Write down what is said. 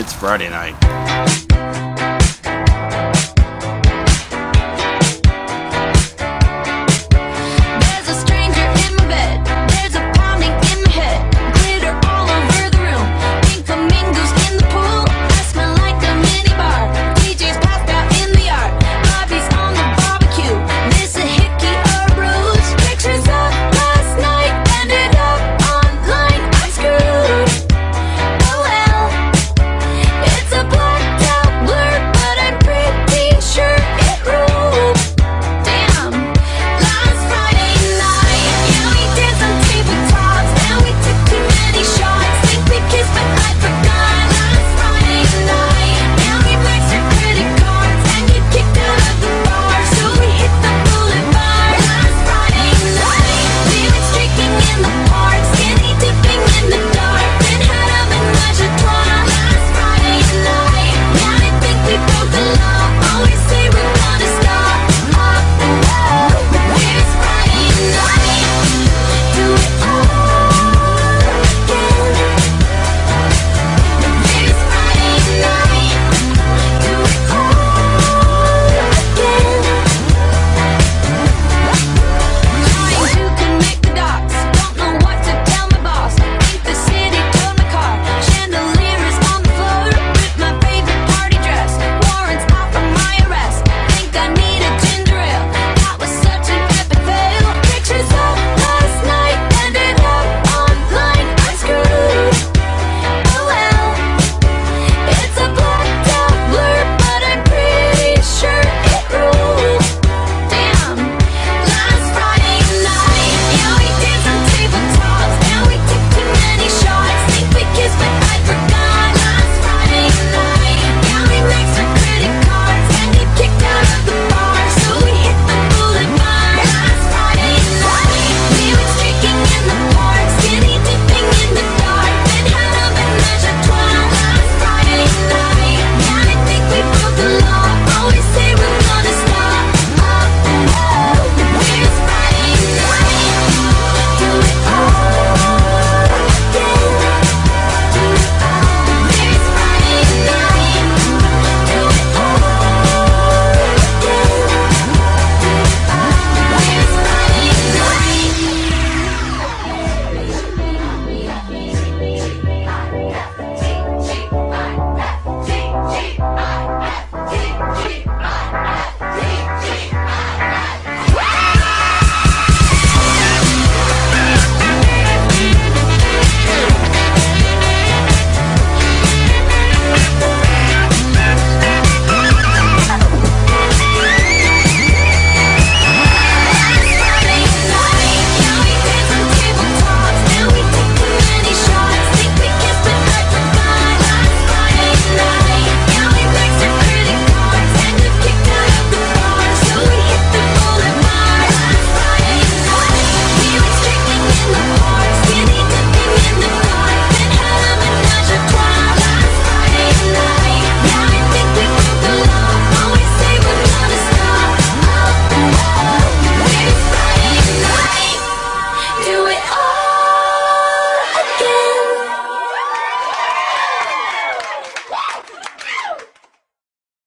It's Friday night.